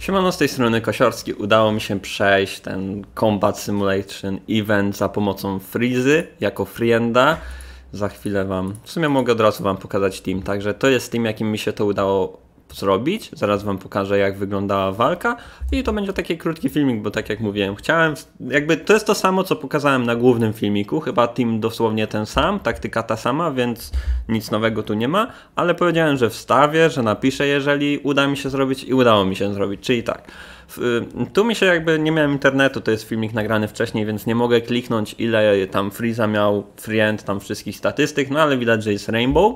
Siemano, z tej strony Kosiorski. Udało mi się przejść ten Combat Simulation Event za pomocą Freezy jako Frienda. Za chwilę wam, w sumie mogę od razu wam pokazać team, także to jest team, jakim mi się to udało zrobić. Zaraz wam pokażę, jak wyglądała walka i to będzie taki krótki filmik, bo tak jak mówiłem, chciałem, jakby to jest to samo, co pokazałem na głównym filmiku, chyba team dosłownie ten sam, taktyka ta sama, więc nic nowego tu nie ma, ale powiedziałem, że wstawię, że napiszę, jeżeli uda mi się zrobić i udało mi się zrobić, czyli tak. Tu mi się jakby, nie miałem internetu, to jest filmik nagrany wcześniej, więc nie mogę kliknąć, ile tam Frieza miał, Friend, tam wszystkich statystyk, no ale widać, że jest Rainbow.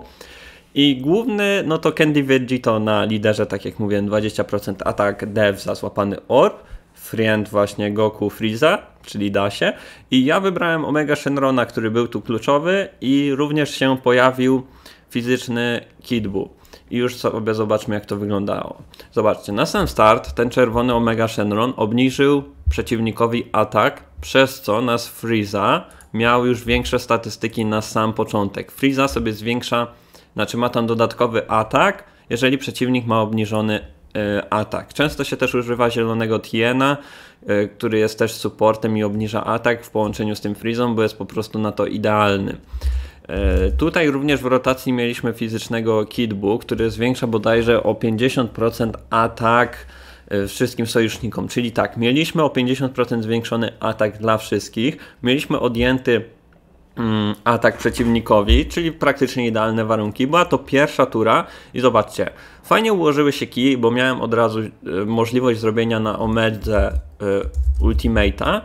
I główny, no to Candy Vegito na liderze, tak jak mówiłem, 20% atak, dev za złapany orb, Friend właśnie Goku, Frieza, czyli Dasie. I ja wybrałem Omega Shenrona, który był tu kluczowy i również się pojawił fizyczny Kid Buu. I już sobie zobaczmy, jak to wyglądało. Zobaczcie, na sam start ten czerwony Omega Shenron obniżył przeciwnikowi atak, przez co nasz Frieza miał już większe statystyki na sam początek. Frieza sobie zwiększa, znaczy ma tam dodatkowy atak, jeżeli przeciwnik ma obniżony atak. Często się też używa zielonego Tiena, który jest też supportem i obniża atak w połączeniu z tym Friezą, bo jest po prostu na to idealny. Tutaj również w rotacji mieliśmy fizycznego Kid Buu, który zwiększa bodajże o 50% atak wszystkim sojusznikom. Czyli tak, mieliśmy o 50% zwiększony atak dla wszystkich, mieliśmy odjęty atak przeciwnikowi, czyli praktycznie idealne warunki. Była to pierwsza tura i zobaczcie, fajnie ułożyły się kije, bo miałem od razu możliwość zrobienia na Omedze ultimate'a,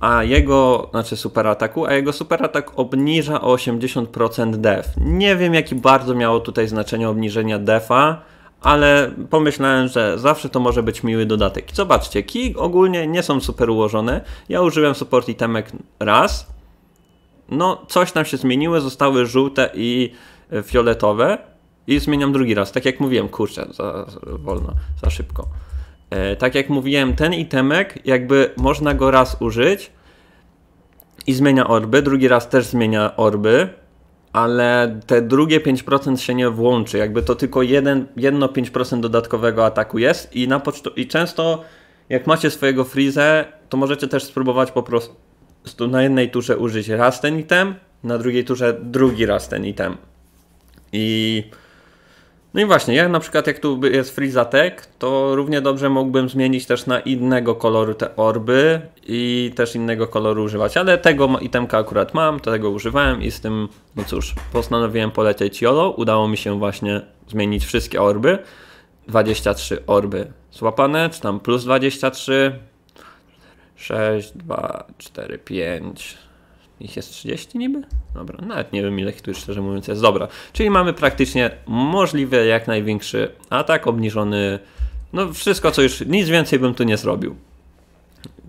a jego, znaczy superataku, a jego superatak obniża o 80% def. Nie wiem, jakie bardzo miało tutaj znaczenie obniżenia defa, ale pomyślałem, że zawsze to może być miły dodatek. Zobaczcie, kij ogólnie nie są super ułożone. Ja użyłem support itemek raz. No, coś tam się zmieniło, zostały żółte i fioletowe i zmieniam drugi raz. Tak jak mówiłem, kurczę, za szybko. Tak jak mówiłem, ten itemek, jakby można go raz użyć i zmienia orby, drugi raz też zmienia orby, ale te drugie 5% się nie włączy, jakby to tylko jedno 5% dodatkowego ataku jest i często jak macie swojego Freezę, to możecie też spróbować po prostu na jednej turze użyć raz ten item, na drugiej turze drugi raz ten item. No i właśnie, ja na przykład jak tu jest Frieza Tech, to równie dobrze mógłbym zmienić też na innego koloru te orby i też innego koloru używać, ale tego itemka akurat mam, tego używałem i z tym, no cóż, postanowiłem polecieć YOLO, udało mi się właśnie zmienić wszystkie orby, 23 orby złapane, czy tam plus 23, 6, 2, 4, 5, ich jest 30 niby? Dobra, nawet nie wiem, ile ich tu szczerze mówiąc jest. Dobra, czyli mamy praktycznie możliwy jak największy atak, obniżony, no wszystko co już, nic więcej bym tu nie zrobił.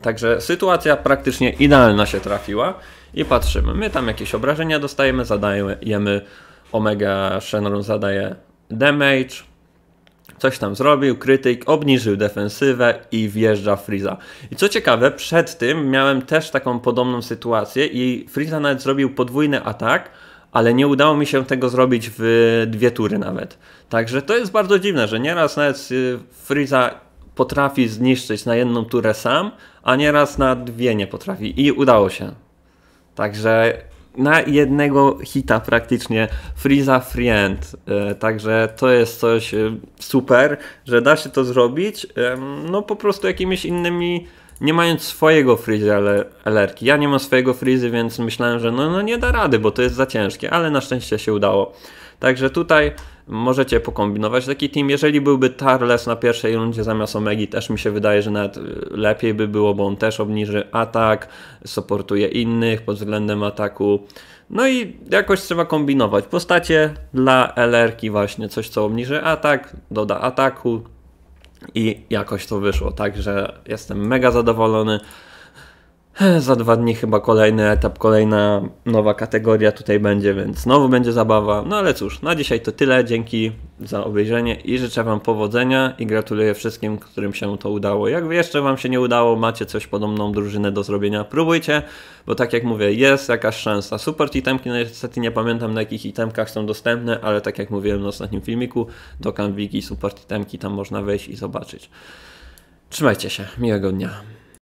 Także sytuacja praktycznie idealna się trafiła i patrzymy, my tam jakieś obrażenia dostajemy, zadajemy, Omega Shenron zadaje damage, coś tam zrobił, krytyk, obniżył defensywę i wjeżdża Frieza. I co ciekawe, przed tym miałem też taką podobną sytuację i Frieza nawet zrobił podwójny atak, ale nie udało mi się tego zrobić w dwie tury nawet. Także to jest bardzo dziwne, że nieraz nawet Frieza potrafi zniszczyć na jedną turę sam, a nieraz na dwie nie potrafi i udało się. Także na jednego hita praktycznie Frieza Friend, także to jest coś super, że da się to zrobić, no po prostu jakimiś innymi, nie mając swojego Frieza LR-ki. Ja nie mam swojego Frieza, więc myślałem, że no nie da rady, bo to jest za ciężkie, ale na szczęście się udało. Także tutaj możecie pokombinować taki team. Jeżeli byłby Tarles na pierwszej rundzie zamiast Omegi, też mi się wydaje, że nawet lepiej by było, bo on też obniży atak, supportuje innych pod względem ataku. No i jakoś trzeba kombinować. Postacie dla LR-ki właśnie coś, co obniży atak, doda ataku i jakoś to wyszło. Także jestem mega zadowolony. Za 2 dni chyba kolejny etap, kolejna nowa kategoria tutaj będzie, więc znowu będzie zabawa. No ale cóż, na dzisiaj to tyle. Dzięki za obejrzenie i życzę wam powodzenia i gratuluję wszystkim, którym się to udało. Jak jeszcze wam się nie udało, macie coś podobną drużynę do zrobienia, próbujcie, bo tak jak mówię, jest jakaś szansa. Support itemki, no niestety nie pamiętam, na jakich itemkach są dostępne, ale tak jak mówiłem na ostatnim filmiku, do Canviki support itemki tam można wejść i zobaczyć. Trzymajcie się, miłego dnia.